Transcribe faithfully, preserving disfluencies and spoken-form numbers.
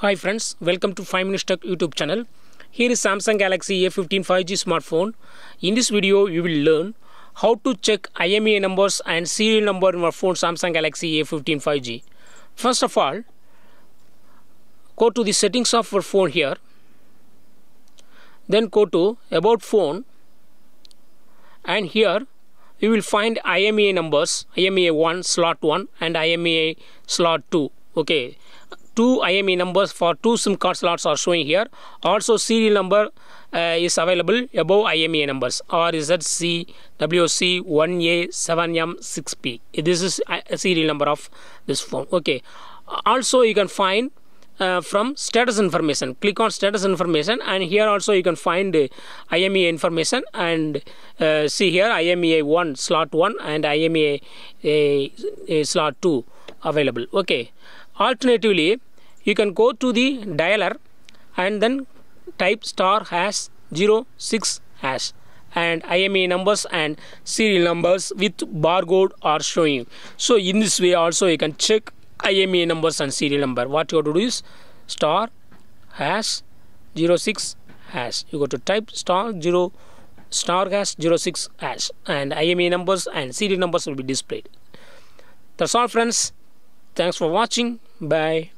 Hi friends, welcome to five minutes Tech YouTube channel. Here is Samsung Galaxy A fifteen five G smartphone. In this video, you will learn how to check I M E I numbers and serial number in our phone Samsung Galaxy A fifteen five G. First of all, go to the settings of your phone here. Then go to About Phone, and here you will find I M E I numbers, I M E I one slot one and I M E I slot two. Okay. Two I M E I numbers for two SIM card slots are showing here. Also, serial number uh, is available above I M E I numbers, R Z C W C one A seven M six P. This is a serial number of this phone. Okay. Also, you can find uh, from status information. Click on status information, and here also you can find uh, I M E I information, and uh, see here I M E I one slot one and I M E I uh, uh, slot two available. Okay. Alternatively, you can go to the dialer and then type star hash zero six hash, and I M E I numbers and serial numbers with barcode are showing. So in this way also you can check I M E I numbers and serial number. What you have to do is star hash zero six hash. You go to type star zero star hash zero six hash, and I M E I numbers and serial numbers will be displayed. That's all friends. Thanks for watching. Bye.